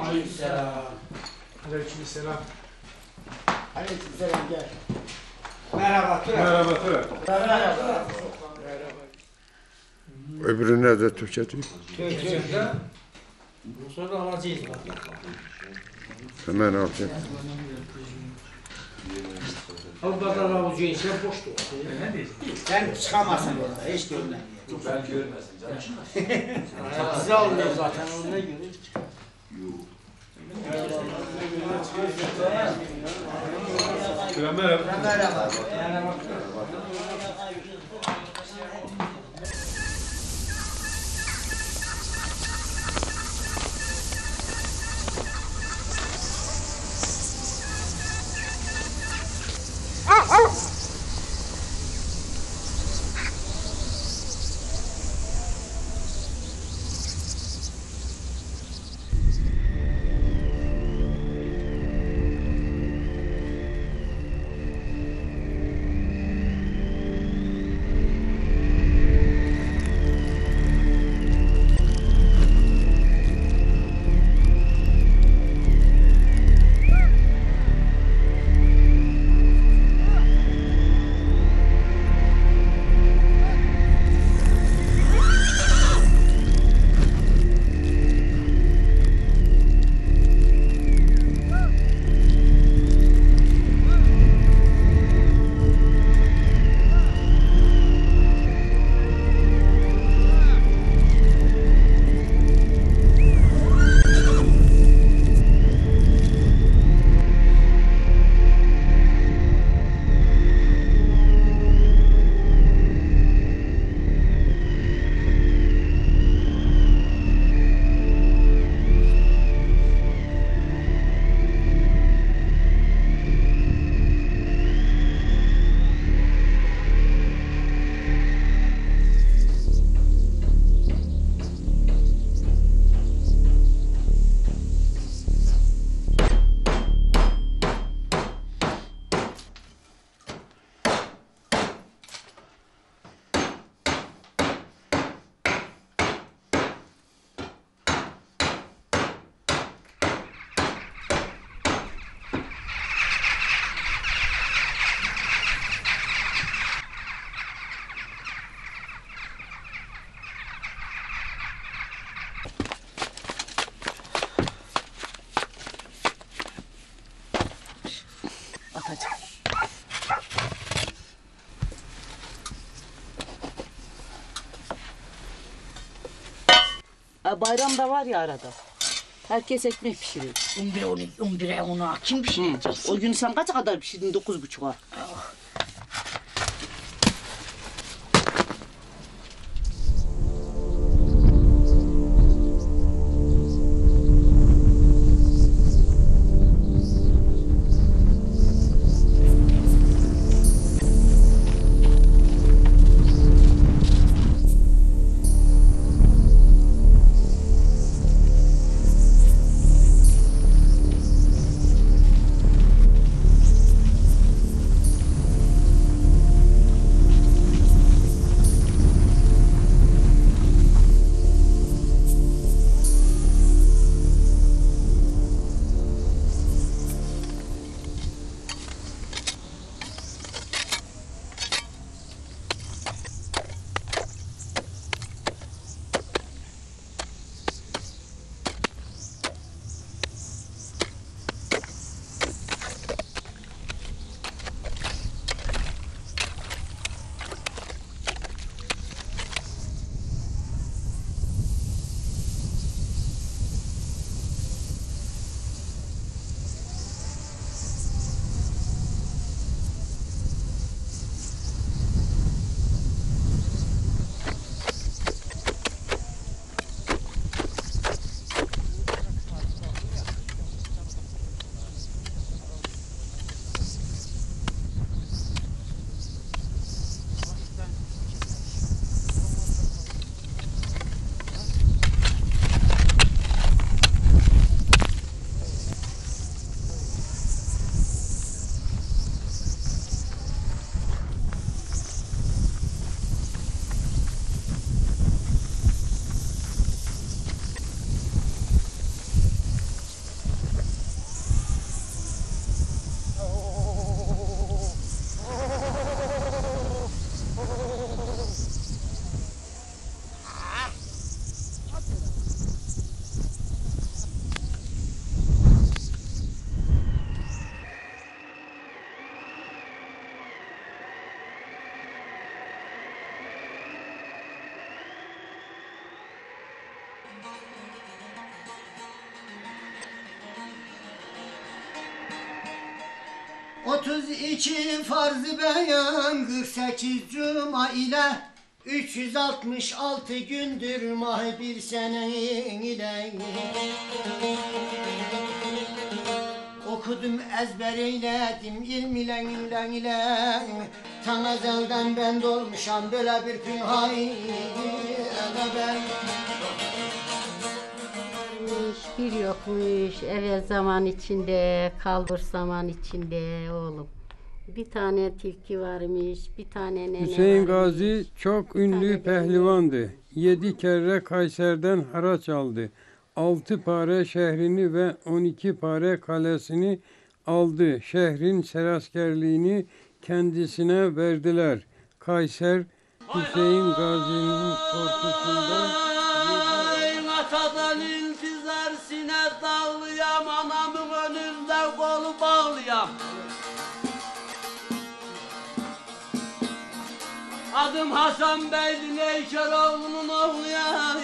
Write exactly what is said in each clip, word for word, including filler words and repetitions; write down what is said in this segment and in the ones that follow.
Aleykümselam. Aleykümselam. Aleykümselam, gel. Merhaba Törek. Merhaba Törek. Merhaba. Öbürüne de Türkçe değil. Türkçe. Sonra alacağız. Hemen alacağım. Allah'tan alacağız. Sen boştu. Sen çıkamazsın orada. Hiç görmem. Ben görmesin canım. Size alıyor zaten. Onu ne görür? Yok. Merhaba. Merhaba. Bayram da var ya arada. Herkes ekmek pişiriyor. on bire on bire ona kim pişirecek? O gün sen kaça kadar pişirdin? dokuz buçuğa. Ah. otuz iki farz-ı beyan, kırk sekiz cuma ile üç yüz altmış altı gündür mah bir senenin ile. Okudum ezber eyledim ilm ile ile ile, tan ezelden ben dolmuşam böyle bir pünhayı ben. Bir yokmuş evvel zaman içinde, kalbur zaman içinde oğlum. Bir tane tilki varmış, bir tane nene Hüseyin varmış. Gazi çok ünlü pehlivandı. Yedi kere Kayser'den haraç aldı. Altı pare şehrini ve on iki pare kalesini aldı. Şehrin seraskerliğini kendisine verdiler. Kayser Hüseyin Gazi'nin korkusundan... Adım Hasan Bey'di Neyşeroğlu'nun oğluyayım.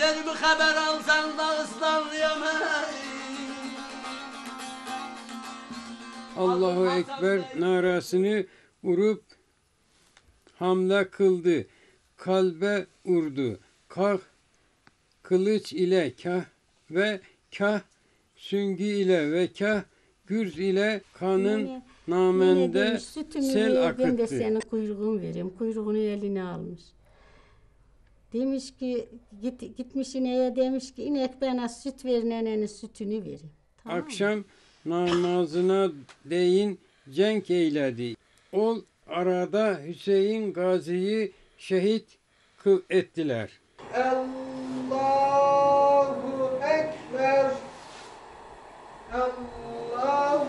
Yerimi haber alsan da ıslanlayamayım. Allahu Ekber narasını vurup hamle kıldı. Kalbe vurdu. Kah kılıç ile kah ve kah süngü ile ve kah gürz ile kanın namende sel akıttı. Ben de senin kuyruğunu vereyim. Kuyruğunu eline almış. Demiş ki git, gitmiş ineğe demiş ki inek bana süt ver, nenenin sütünü vereyim. Tamam. Akşam namazına değin cenk eyledi. Ol arada Hüseyin Gazi'yi şehit kıl ettiler. Allahu Ekber. Allahu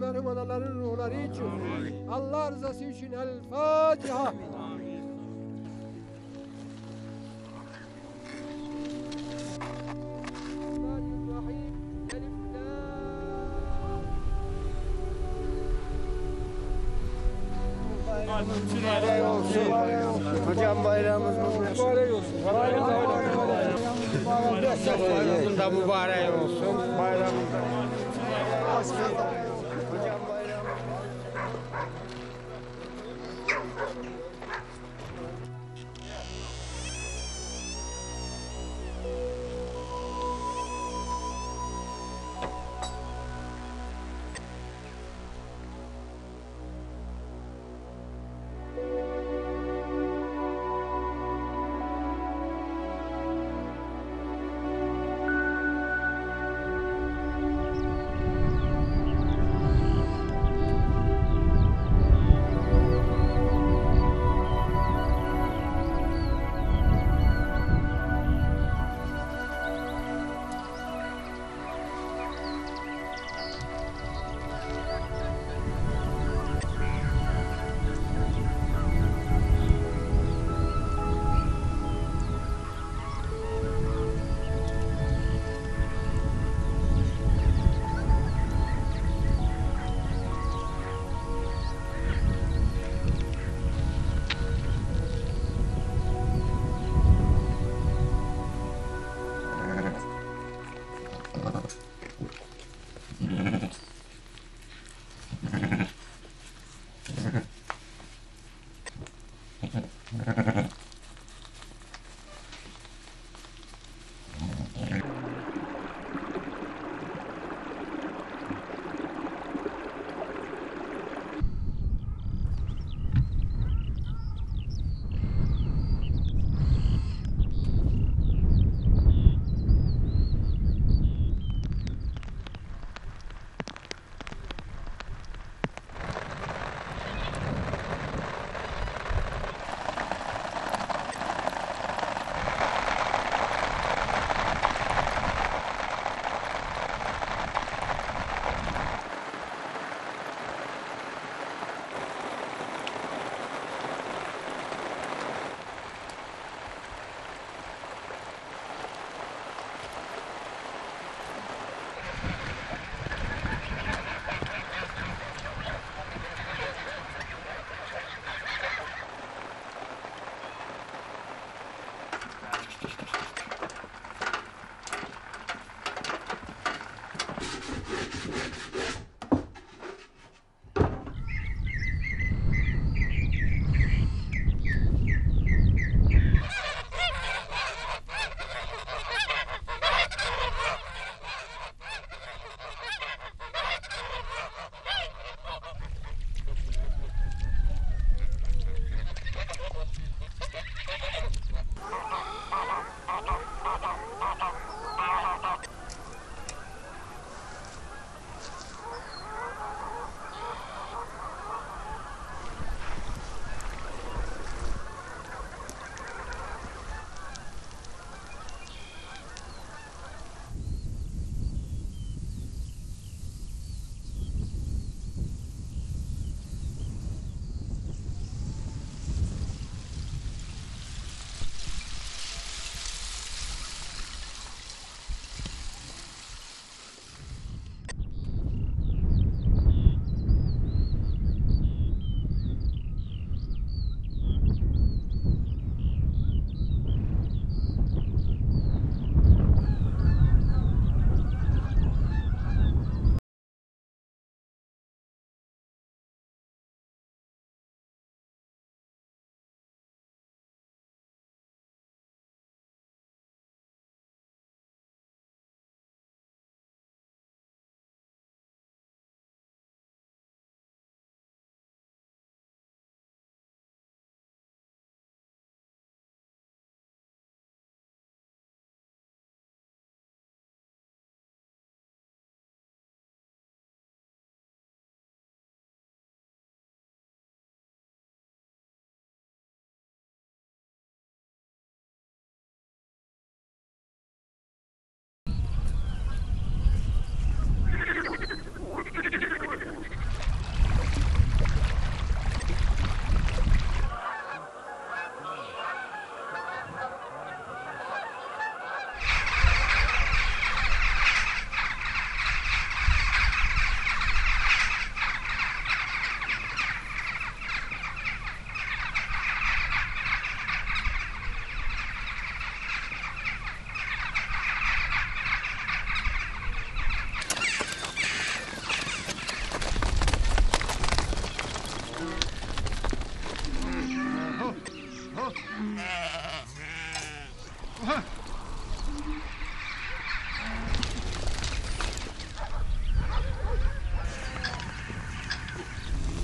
merhumanaların ruhları için, Allah rızası için El Fatiha. Mübarek olsun. Hocam bayramımız mübarek olsun. Bayramımız da mübarek olsun. Bayramımız da.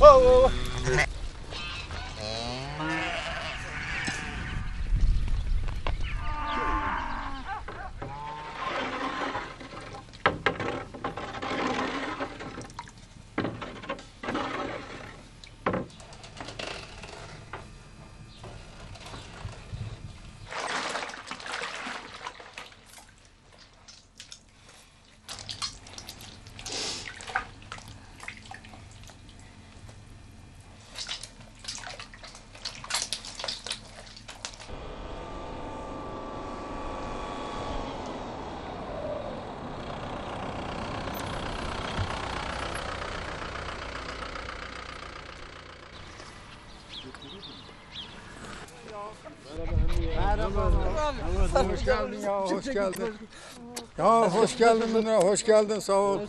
Oh. Merhaba. Hoş geldin ya, hoş geldin. Ya hoş geldin Münir, hoş geldin, sağ ol.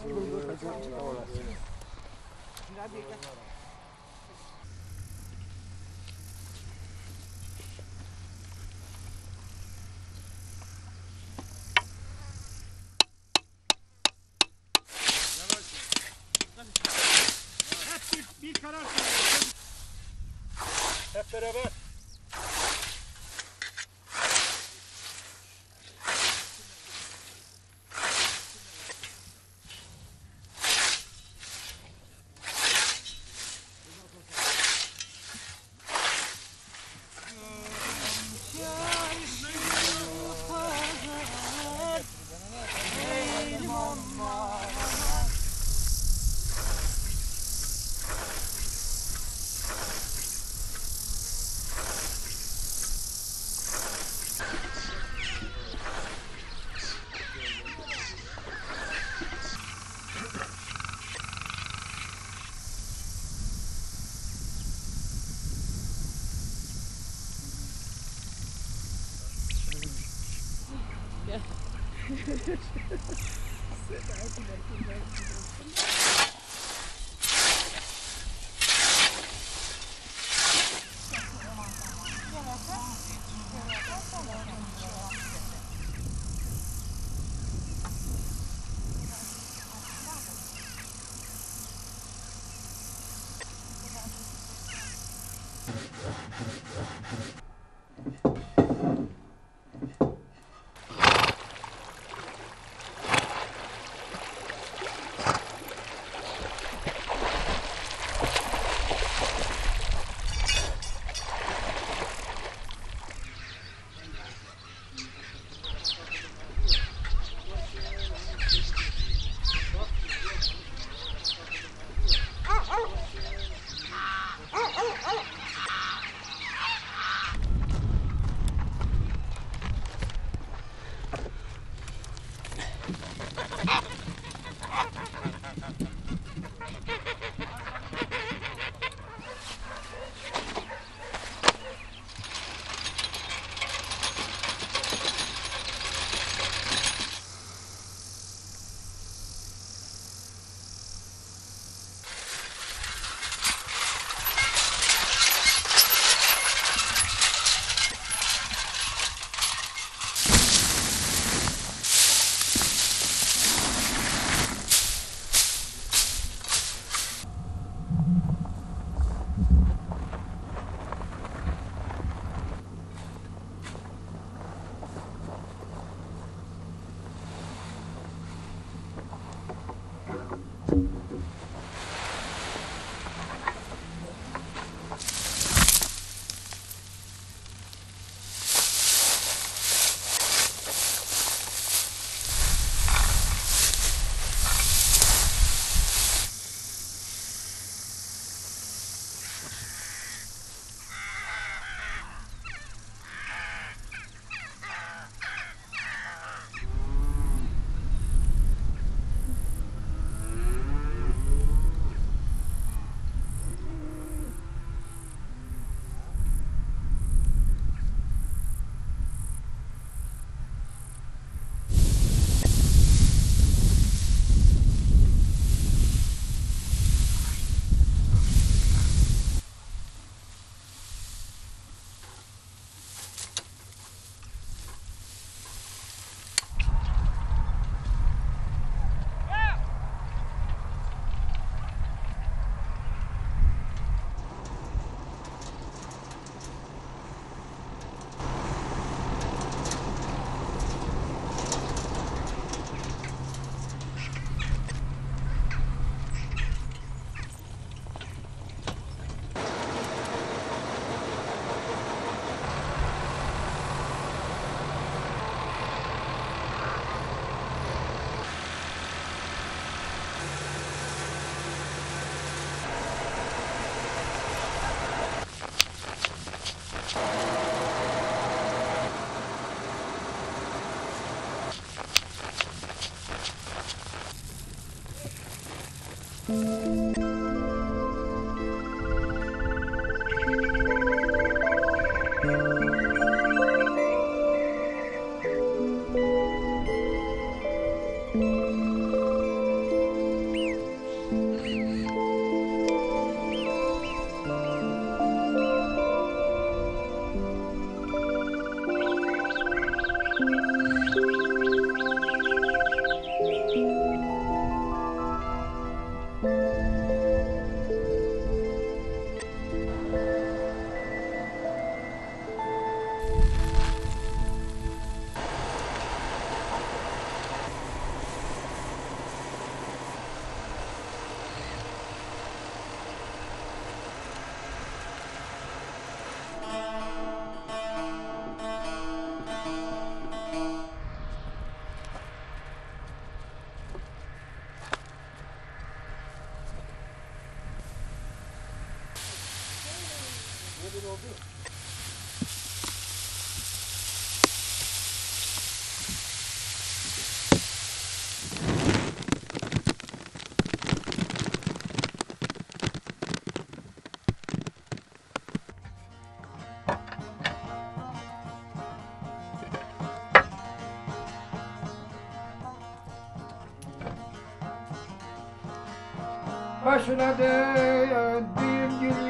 Başına döndüğüm gün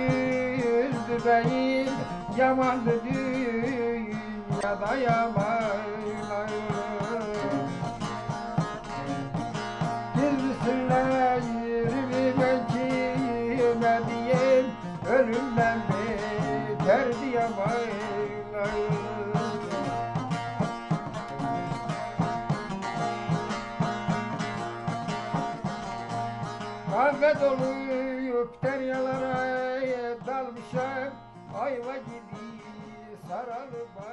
yüzdü benim, yamandı dünyada yamanlar. Gizlisinler yerimi ben kime diyeyim, ölümden beterdi yamanlar. Kahve doluyup deryalara dalmışım, ayva gibi saralı.